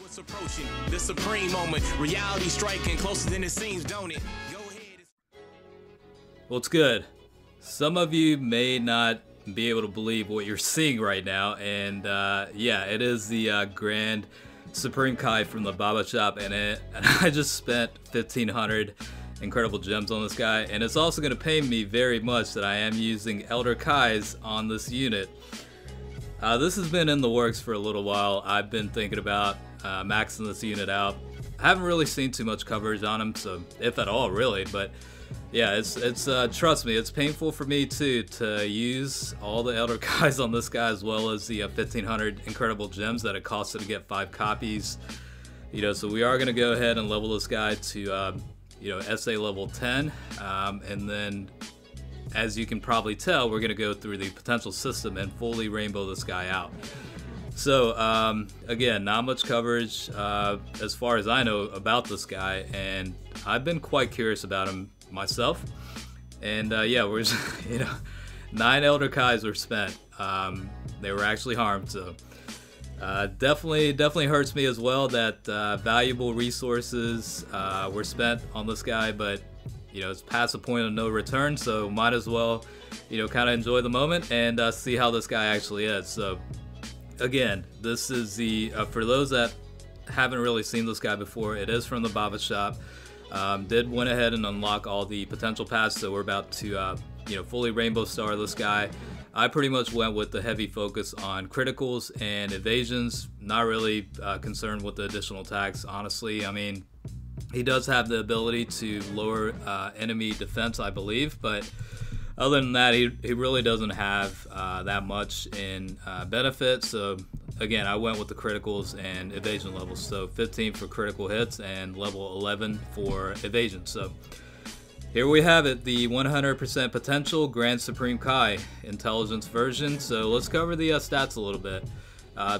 What's approaching the supreme moment, reality striking closer than it seems, don't it? Go ahead. Well, it's good. Some of you may not be able to believe what you're seeing right now, and yeah, it is the Grand Supreme Kai from the Baba Shop, and I just spent 1,500 incredible gems on this guy, and it's also going to pain me very much that I am using Elder Kais on this unit. This has been in the works for a little while. I've been thinking about maxing this unit out. I haven't really seen too much coverage on him, so if at all, really. But yeah, it's trust me, it's painful for me too to use all the Elder Kais on this guy, as well as the 1,500 incredible gems that it costs to get 5 copies. You know, so we are gonna go ahead and level this guy to you know, SA level 10, and then, as you can probably tell, we're gonna go through the potential system and fully rainbow this guy out. So again, not much coverage as far as I know about this guy, and I've been quite curious about him myself. And yeah, we're just, you know, 9 Elder Kais were spent. They were actually harmed, so definitely hurts me as well that valuable resources were spent on this guy, but you know, it's past the point of no return, so might as well, you know, kind of enjoy the moment and see how this guy actually is. So again, this is the for those that haven't really seen this guy before, it is from the Baba Shop. Did went ahead and unlock all the potential paths, so we're about to you know, fully rainbow star this guy. I pretty much went with the heavy focus on criticals and evasions, not really concerned with the additional attacks, honestly. I mean, he does have the ability to lower enemy defense, I believe, but other than that, he really doesn't have that much in benefit. So again, I went with the criticals and evasion levels. So 15 for critical hits and level 11 for evasion. So here we have it, the 100% potential Grand Supreme Kai intelligence version. So let's cover the stats a little bit.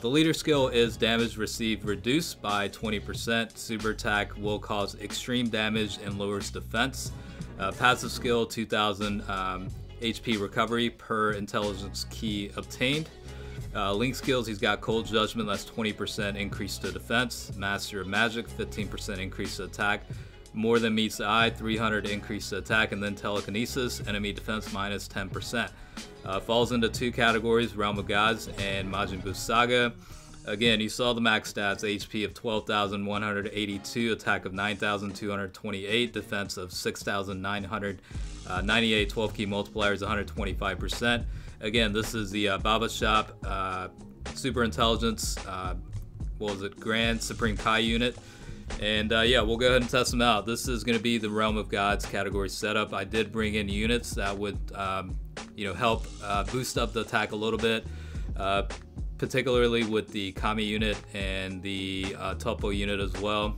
The leader skill is damage received reduced by 20%. Super attack will cause extreme damage and lowers defense. Passive skill, 2000 HP recovery per intelligence key obtained. Link skills, he's got Cold Judgment, that's 20% increase to defense. Master of Magic, 15% increase to attack. More than meets the eye, 300 increase to attack. And then telekinesis, enemy defense minus 10%. Falls into 2 categories, Realm of Gods and Majin Buu Saga. Again, you saw the max stats, HP of 12,182, attack of 9,228, defense of 6,998, 12 key multipliers, 125%. Again, this is the Baba Shop Super Intelligence, what was it, Grand Supreme Kai unit. And yeah, we'll go ahead and test them out. This is going to be the Realm of Gods category setup. I did bring in units that would, you know, help boost up the attack a little bit, particularly with the Kami unit and the Toppo unit as well.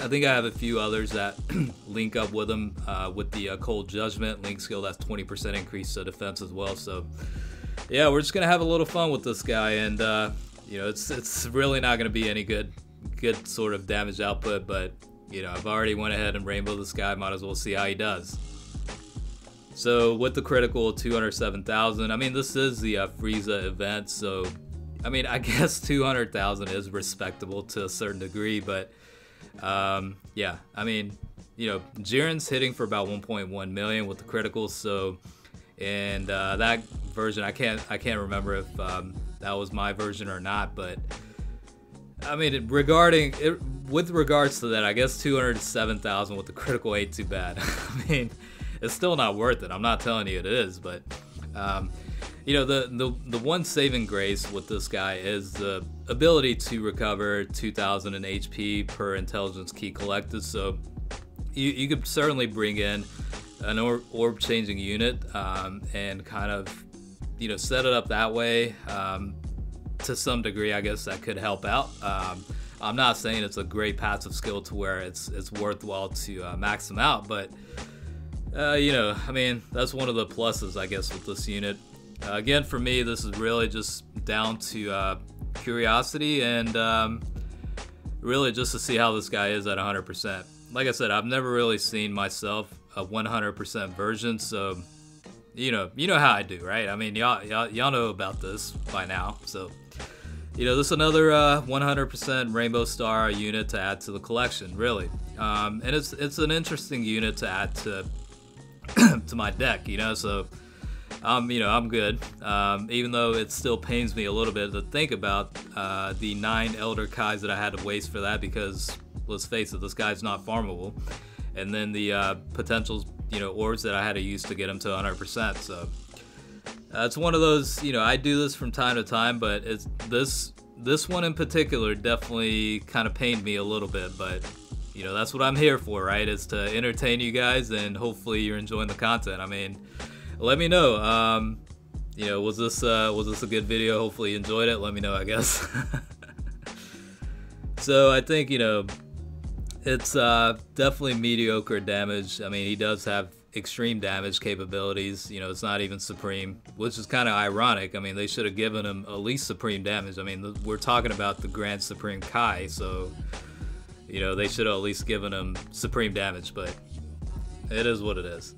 I think I have a few others that link up with them with the Cold Judgment link skill. That's 20% increase to defense as well. So yeah, we're just going to have a little fun with this guy, and you know, it's really not going to be any good sort of damage output, but you know, I've already went ahead and rainbow this guy, might as well see how he does. So with the critical, 207,000, I mean, this is the Frieza event, so I mean, I guess 200,000 is respectable to a certain degree, but yeah, I mean, you know, Jiren's hitting for about 1.1 million with the critical, so, and that version, I can't remember if that was my version or not, but I mean, with regards to that, I guess 207,000 with the critical ain't too bad. I mean, it's still not worth it. I'm not telling you it is, but you know, the one saving grace with this guy is the ability to recover 2,000 in HP per intelligence key collected. So you could certainly bring in an orb changing unit and kind of, you know, set it up that way. To some degree, I guess that could help out. I'm not saying it's a great passive skill to where it's worthwhile to max them out, but you know, I mean, that's one of the pluses, I guess, with this unit. Again, for me, this is really just down to curiosity and really just to see how this guy is at 100%. Like I said, I've never really seen myself a 100% version, so you know how I do, right? I mean, y'all know about this by now, so you know, this is another 100% Rainbow Star unit to add to the collection, really. And it's an interesting unit to add to to my deck, you know, so you know, I'm good. Even though it still pains me a little bit to think about the 9 Elder Kais that I had to waste for that, because let's face it, this guy's not farmable. And then the potential, you know, orbs that I had to use to get him to 100%. So it's one of those, you know, I do this from time to time, but it's this one in particular definitely kind of pained me a little bit. But you know, that's what I'm here for, right? Is to entertain you guys, and hopefully you're enjoying the content. I mean, let me know. You know, was this a good video? Hopefully you enjoyed it. Let me know, I guess. So I think, you know, it's definitely mediocre damage. I mean, he does have extreme damage capabilities. You know, it's not even supreme, which is kind of ironic. I mean, they should have given him at least supreme damage. I mean, we're talking about the Grand Supreme Kai, so you know, they should have at least given him supreme damage, but it is what it is.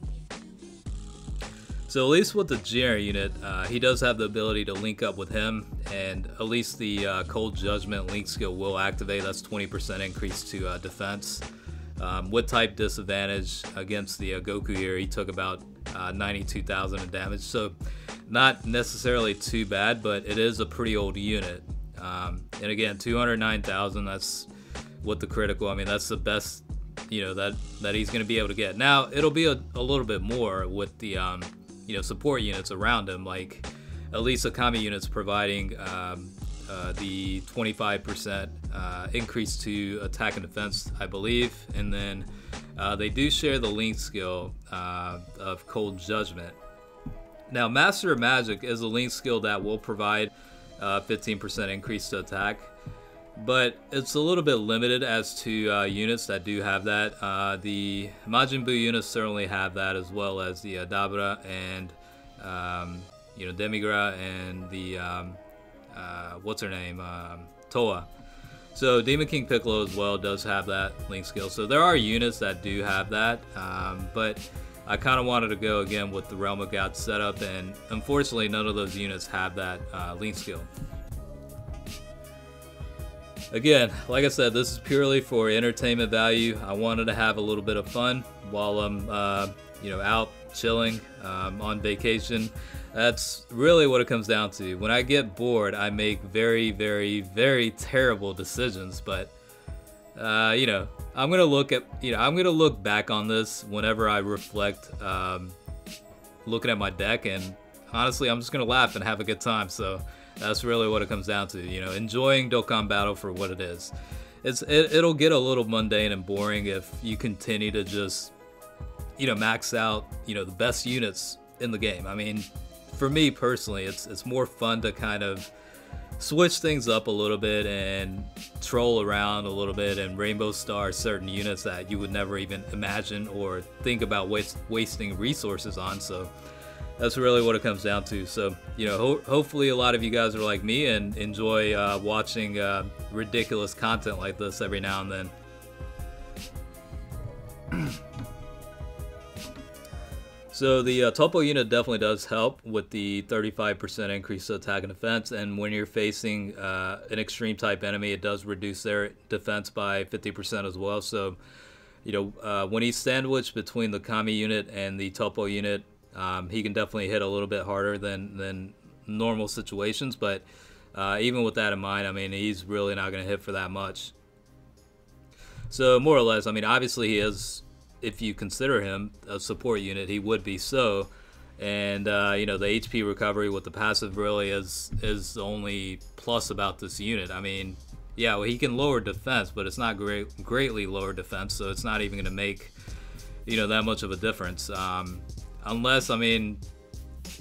So at least with the Jiren unit, he does have the ability to link up with him, and at least the Cold Judgment link skill will activate. That's 20% increase to defense. With type disadvantage against the Goku here, he took about 92,000 in damage, so not necessarily too bad, but it is a pretty old unit. And again, 209,000, that's with the critical. I mean, that's the best, you know, that he's going to be able to get. Now, it'll be a little bit more with the you know, support units around him, like at least the Kami units providing the 25% increase to attack and defense, I believe, and then they do share the link skill of Cold Judgment. Now, Master of Magic is a link skill that will provide 15% increase to attack, but it's a little bit limited as to units that do have that. The Majin Buu units certainly have that, as well as the Dabra and you know, Demigra and the what's her name, Toa. So Demon King Piccolo as well does have that link skill. So there are units that do have that, but I kind of wanted to go again with the Realm of Gods setup, and unfortunately none of those units have that link skill. Again, like I said, this is purely for entertainment value. I wanted to have a little bit of fun while I'm, you know, out chilling on vacation. That's really what it comes down to. When I get bored, I make very, very, very terrible decisions. But, you know, I'm gonna look at, you know, I'm gonna look back on this whenever I reflect, looking at my deck, and honestly, I'm just gonna laugh and have a good time. So that's really what it comes down to, you know, enjoying Dokkan Battle for what it is. It'll get a little mundane and boring if you continue to just, you know, max out, you know, the best units in the game. I mean, for me personally, it's more fun to kind of switch things up a little bit and troll around a little bit and Rainbow Star certain units that you would never even imagine or think about wasting resources on. So that's really what it comes down to. So, you know, hopefully a lot of you guys are like me and enjoy watching ridiculous content like this every now and then. So the Toppo unit definitely does help with the 35% increase to attack and defense, and when you're facing an extreme type enemy, it does reduce their defense by 50% as well. So, you know, when he's sandwiched between the Kami unit and the Toppo unit, he can definitely hit a little bit harder than normal situations, but even with that in mind, I mean, he's really not going to hit for that much. So more or less, I mean, obviously he is, if you consider him a support unit, he would be so. And you know, the HP recovery with the passive really is the only plus about this unit. I mean, yeah, well, he can lower defense, but it's not greatly lower defense, so it's not even going to make, you know, that much of a difference. Unless, I mean,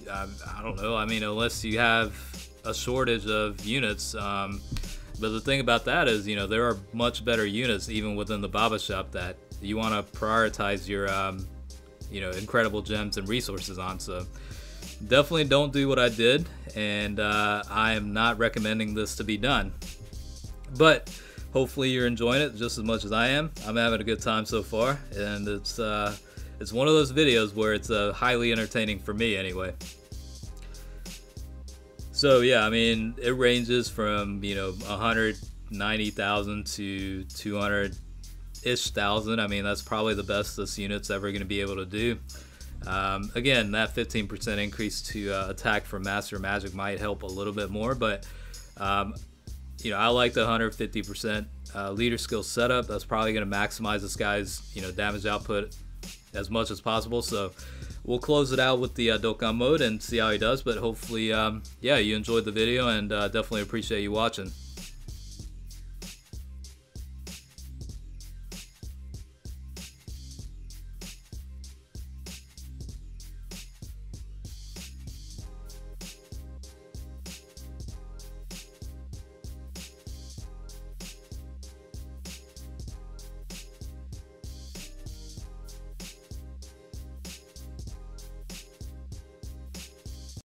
I don't know, I mean, unless you have a shortage of units. But the thing about that is, you know, there are much better units even within the Baba Shop that you want to prioritize your, you know, incredible gems and resources on. So definitely don't do what I did, and I am not recommending this to be done. But hopefully you're enjoying it just as much as I am. I'm having a good time so far, and it's one of those videos where it's highly entertaining for me anyway. So yeah, I mean, it ranges from, you know, 190,000 to 200-ish thousand. I mean, that's probably the best this unit's ever going to be able to do. Again, that 15% increase to attack from Master Magic might help a little bit more, but you know, I like the 150% leader skill setup. That's probably going to maximize this guy's, you know, damage output as much as possible. So we'll close it out with the Dokkan mode and see how he does, but hopefully yeah, you enjoyed the video, and definitely appreciate you watching.